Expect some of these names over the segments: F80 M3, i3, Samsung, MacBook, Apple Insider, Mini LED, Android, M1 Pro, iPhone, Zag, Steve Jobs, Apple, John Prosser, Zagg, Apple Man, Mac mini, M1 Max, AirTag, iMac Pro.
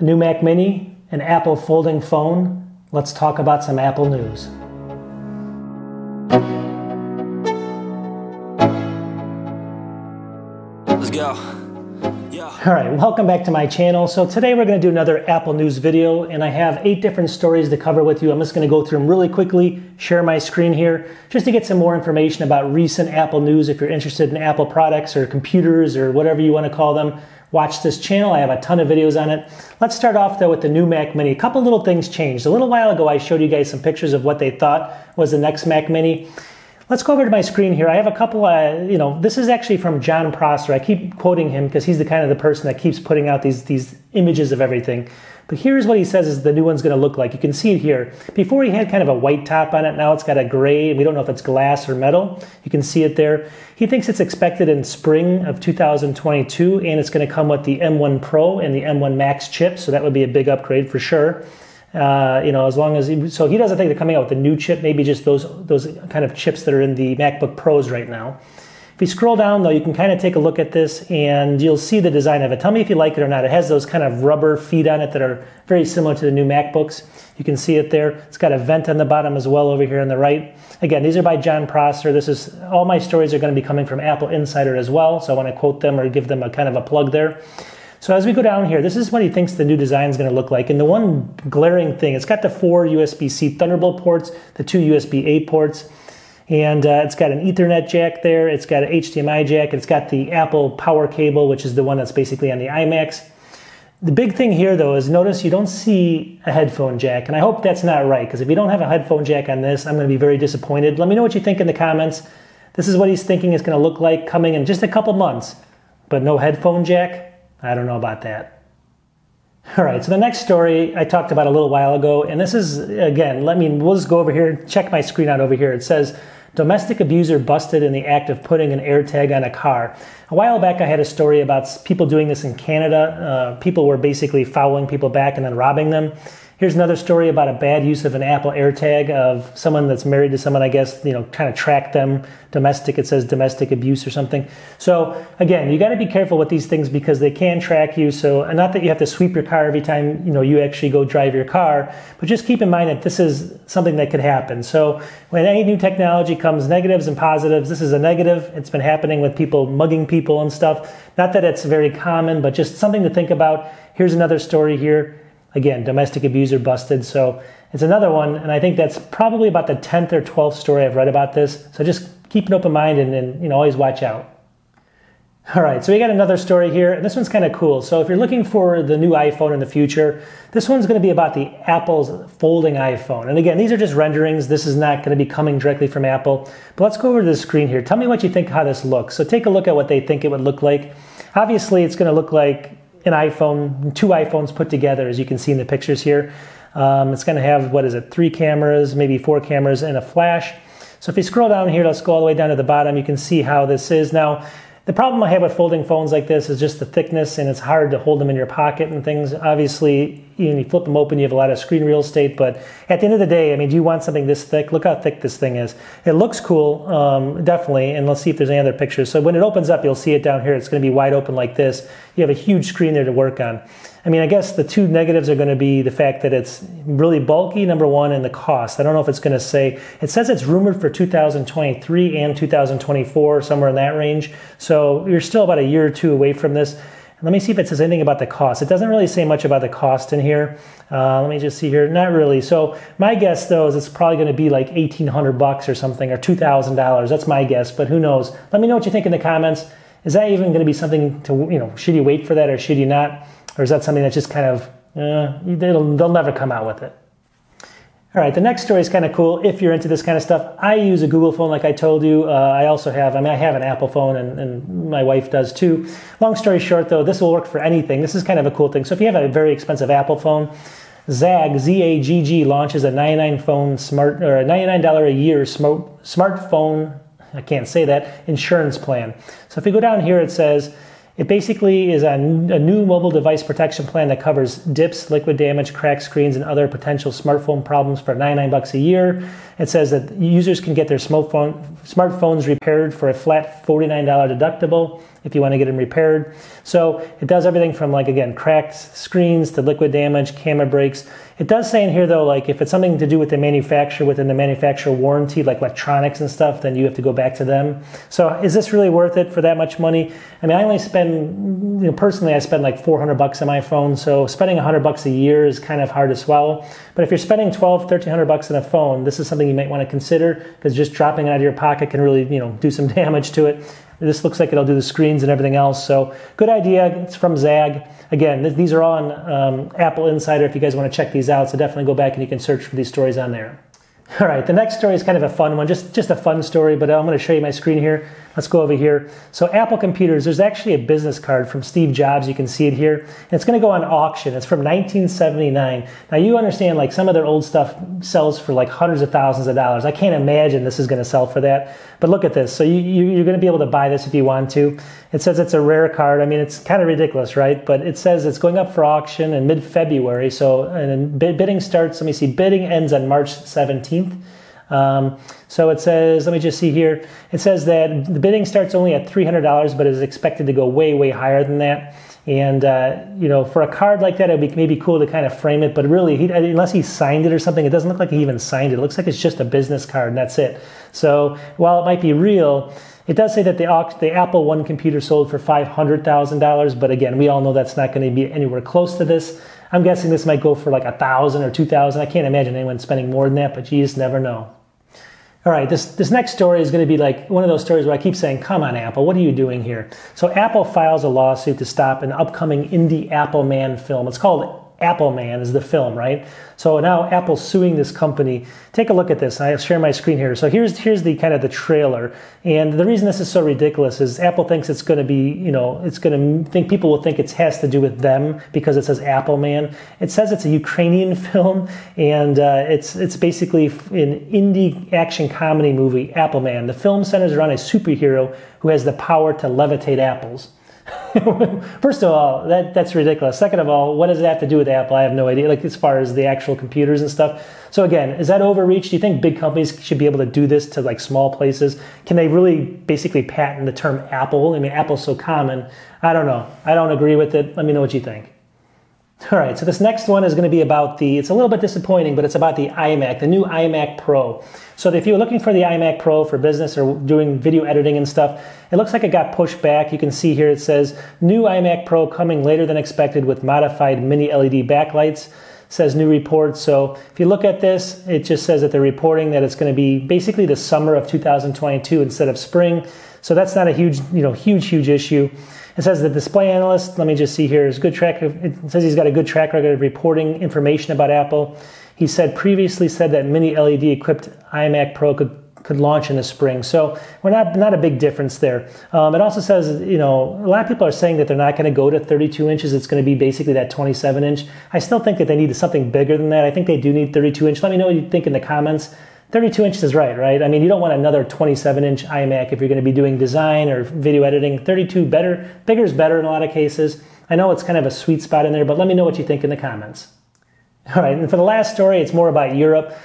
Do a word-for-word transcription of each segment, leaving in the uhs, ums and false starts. a new Mac mini, an Apple folding phone. Let's talk about some Apple news. Let's go. Yeah. All right, welcome back to my channel. So today we're going to do another Apple news video, and I have eight different stories to cover with you. I'm just going to go through them really quickly, share my screen here, just to get some more information about recent Apple news. If you're interested in Apple products or computers or whatever you want to call them, watch this channel. I have a ton of videos on it. Let's start off though with the new Mac mini. A couple little things changed. A little while ago I showed you guys some pictures of what they thought was the next Mac mini. Let's go over to my screen here. I have a couple, uh, you know, this is actually from John Prosser. I keep quoting him because he's the kind of the person that keeps putting out these, these images of everything. But here's what he says is the new one's gonna look like. You can see it here. Before he had kind of a white top on it, now it's got a gray, and we don't know if it's glass or metal. You can see it there. He thinks it's expected in spring of two thousand twenty-two, and it's gonna come with the M one Pro and the M one Max chips, so that would be a big upgrade for sure. Uh, you know, as long as, he, so he doesn't think they're coming out with a new chip, maybe just those, those kind of chips that are in the MacBook Pros right now. If you scroll down though, you can kind of take a look at this and you'll see the design of it. Tell me if you like it or not. It has those kind of rubber feet on it that are very similar to the new MacBooks. You can see it there. It's got a vent on the bottom as well over here on the right. Again, these are by John Prosser. This is, all my stories are going to be coming from Apple Insider as well, so I want to quote them or give them a kind of a plug there. So as we go down here, this is what he thinks the new design is going to look like. And the one glaring thing, it's got the four U S B C Thunderbolt ports, the two U S B A ports, and uh, it's got an Ethernet jack there, it's got an H D M I jack, it's got the Apple power cable, which is the one that's basically on the iMacs. The big thing here though is notice you don't see a headphone jack, and I hope that's not right, because if you don't have a headphone jack on this, I'm going to be very disappointed. Let me know what you think in the comments. This is what he's thinking it's going to look like coming in just a couple months, but no headphone jack. I don't know about that. All right, so the next story I talked about a little while ago, and this is, again, let me, we'll just go over here, check my screen out over here. It says, domestic abuser busted in the act of putting an AirTag on a car. A while back I had a story about people doing this in Canada. Uh, people were basically fouling people back and then robbing them. Here's another story about a bad use of an Apple AirTag of someone that's married to someone, I guess, you know, trying to track them. Domestic, it says domestic abuse or something. So again, you got to be careful with these things because they can track you. So, and not that you have to sweep your car every time, you know, you actually go drive your car, but just keep in mind that this is something that could happen. So when any new technology comes, negatives and positives, this is a negative. It's been happening with people mugging people and stuff. Not that it's very common, but just something to think about. Here's another story here. Again, domestic abuser busted. So it's another one, and I think that's probably about the tenth or twelfth story I've read about this. So just keep an open mind and, and you know, always watch out. All right, so we got another story here, and this one's kind of cool. So if you're looking for the new iPhone in the future, this one's going to be about the Apple's folding iPhone. And again, these are just renderings. This is not going to be coming directly from Apple. But let's go over to the screen here. Tell me what you think how this looks. So take a look at what they think it would look like. Obviously, it's going to look like an iPhone, two iPhones put together, as you can see in the pictures here. Um, it's going to have, what is it, three cameras, maybe four cameras and a flash. So if you scroll down here, let's go all the way down to the bottom, you can see how this is. Now, the problem I have with folding phones like this is just the thickness, and it's hard to hold them in your pocket and things. Obviously, when you flip them open, you have a lot of screen real estate, but at the end of the day, I mean, do you want something this thick? Look how thick this thing is. It looks cool, um, definitely, and let's see if there's any other pictures. So when it opens up, you'll see it down here. It's going to be wide open like this. You have a huge screen there to work on. I mean, I guess the two negatives are going to be the fact that it's really bulky, number one, and the cost. I don't know if it's going to say, it says it's rumored for two thousand twenty-three and two thousand twenty-four, somewhere in that range. So you're still about a year or two away from this. Let me see if it says anything about the cost. It doesn't really say much about the cost in here. Uh, let me just see here. Not really. So my guess though is it's probably going to be like eighteen hundred bucks or something, or two thousand dollars. That's my guess, but who knows? Let me know what you think in the comments. Is that even going to be something to, you know, should you wait for that or should you not? Or is that something that's just kind of, uh, they'll, they'll never come out with it. All right, the next story is kind of cool if you're into this kind of stuff. I use a Google phone like I told you. Uh, I also have, I mean, I have an Apple phone, and, and my wife does too. Long story short though, this will work for anything. This is kind of a cool thing. So if you have a very expensive Apple phone, Zag, Z A G G, launches a ninety-nine dollar phone smart, or a ninety-nine dollar a year smart, smartphone, I can't say that, insurance plan. So if you go down here, it says, it basically is a, a new mobile device protection plan that covers dips, liquid damage, cracked screens, and other potential smartphone problems for ninety-nine bucks a year. It says that users can get their smartphone, smartphones repaired for a flat forty-nine dollar deductible. if you want to get them repaired. So it does everything from, like, again, cracked screens to liquid damage, camera breaks. It does say in here, though, like, if it's something to do with the manufacturer, within the manufacturer warranty, like electronics and stuff, then you have to go back to them. So is this really worth it for that much money? I mean, I only spend, you know, personally, I spend like four hundred bucks on my phone, so spending one hundred bucks a year is kind of hard to swallow. But if you're spending twelve, thirteen hundred bucks on a phone, this is something you might want to consider, because just dropping it out of your pocket can really, you know, do some damage to it. This looks like it'll do the screens and everything else. So good idea. It's from Zag. Again, th these are all on um, Apple Insider if you guys want to check these out. So definitely go back and you can search for these stories on there. All right, the next story is kind of a fun one, just, just a fun story, but I'm going to show you my screen here. Let's go over here. So Apple computers, there's actually a business card from Steve Jobs. You can see it here. And it's going to go on auction. It's from nineteen seventy-nine. Now, you understand, like, some of their old stuff sells for like hundreds of thousands of dollars. I can't imagine this is going to sell for that. But look at this. So you, you, you're going to be able to buy this if you want to. It says it's a rare card. I mean, it's kind of ridiculous, right? But it says it's going up for auction in mid-February. So and bidding starts, let me see, bidding ends on March seventeenth. Um, so it says, let me just see here, it says that the bidding starts only at three hundred dollars, but is expected to go way, way higher than that. And, uh, you know, for a card like that, it would be maybe cool to kind of frame it, but really, he, unless he signed it or something, it doesn't look like he even signed it. It looks like it's just a business card, and that's it. So while it might be real, it does say that the, the Apple One computer sold for five hundred thousand dollars, but again, we all know that's not going to be anywhere close to this. I'm guessing this might go for like a thousand dollars or two thousand dollars. I can't imagine anyone spending more than that, but you just never know. All right, this, this next story is going to be like one of those stories where I keep saying, come on, Apple, what are you doing here? So Apple files a lawsuit to stop an upcoming indie Apple Man film. It's called Apple Man is the film, right? So now Apple's suing this company. Take a look at this. I'll share my screen here. So here's here's the kind of the trailer. And the reason this is so ridiculous is Apple thinks it's going to be, you know, it's going to think people will think it has to do with them because it says Apple Man. It says it's a Ukrainian film, and uh, it's it's basically an indie action comedy movie, Apple Man. The film centers around a superhero who has the power to levitate apples. First of all, that, that's ridiculous. Second of all, what does it have to do with Apple? I have no idea, like, as far as the actual computers and stuff. So again, is that overreach? Do you think big companies should be able to do this to, like, small places? Can they really basically patent the term Apple? I mean, Apple's so common. I don't know. I don't agree with it. Let me know what you think. All right, so this next one is going to be about the, it's a little bit disappointing, but it's about the iMac, the new iMac Pro. So if you're looking for the iMac Pro for business or doing video editing and stuff, it looks like it got pushed back. You can see here it says, new iMac Pro coming later than expected with modified mini L E D backlights. Says new report. So if you look at this, it just says that they're reporting that it's going to be basically the summer of two thousand twenty-two instead of spring. So that's not a huge, you know, huge, huge issue. It says the display analyst, let me just see here, is good track. It says he's got a good track record of reporting information about Apple. He said previously said that mini L E D equipped iMac Pro could could launch in the spring. So we're not, not a big difference there. Um, it also says, you know, a lot of people are saying that they're not going to go to thirty-two inches. It's going to be basically that twenty-seven inch. I still think that they need something bigger than that. I think they do need thirty-two inch. Let me know what you think in the comments. thirty-two inches is right, right? I mean, you don't want another twenty-seven inch iMac if you're going to be doing design or video editing. thirty-two better, bigger is better in a lot of cases. I know it's kind of a sweet spot in there, but let me know what you think in the comments. All right, and for the last story, it's more about Europe.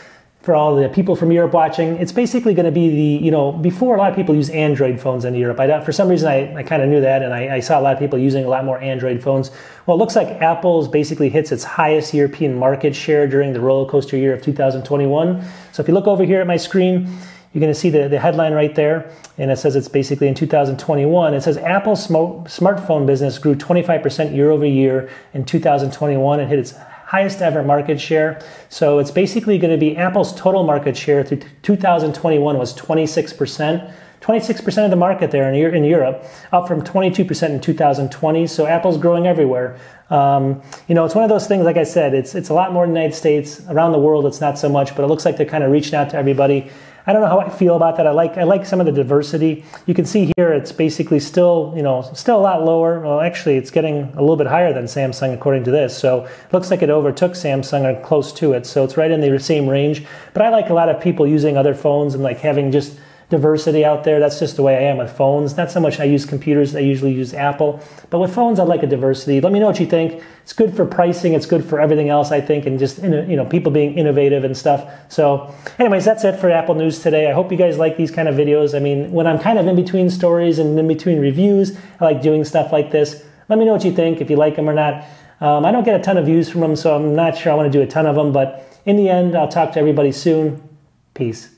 For all the people from Europe watching, it's basically going to be the, you know, before a lot of people use Android phones in Europe. I don't, for some reason, I, I kind of knew that, and I, I saw a lot of people using a lot more Android phones. Well, it looks like Apple's basically hits its highest European market share during the roller coaster year of two thousand twenty-one. So if you look over here at my screen, you're going to see the, the headline right there, and it says it's basically in two thousand twenty-one. It says Apple's sm smartphone business grew twenty-five percent year over year in two thousand twenty-one and hit its highest ever market share. So it's basically going to be Apple's total market share through two thousand twenty-one was twenty-six percent. twenty-six percent of the market there in Europe, up from twenty-two percent in two thousand twenty. So Apple's growing everywhere. Um, you know, it's one of those things, like I said, it's, it's a lot more in the United States. Around the world, it's not so much, but it looks like they're kind of reaching out to everybody. I don't know how I feel about that. I like I like some of the diversity. You can see here it's basically still, you know, still a lot lower. Well, actually, it's getting a little bit higher than Samsung according to this. So it looks like it overtook Samsung or close to it. So it's right in the same range. But I like a lot of people using other phones and like having just diversity out there. That's just the way I am with phones. Not so much I use computers. I usually use Apple. But with phones, I like a diversity. Let me know what you think. It's good for pricing. It's good for everything else, I think, and just, you know, people being innovative and stuff. So anyways, that's it for Apple News today. I hope you guys like these kind of videos. I mean, when I'm kind of in between stories and in between reviews, I like doing stuff like this. Let me know what you think, if you like them or not. Um, I don't get a ton of views from them, so I'm not sure I want to do a ton of them. But in the end, I'll talk to everybody soon. Peace.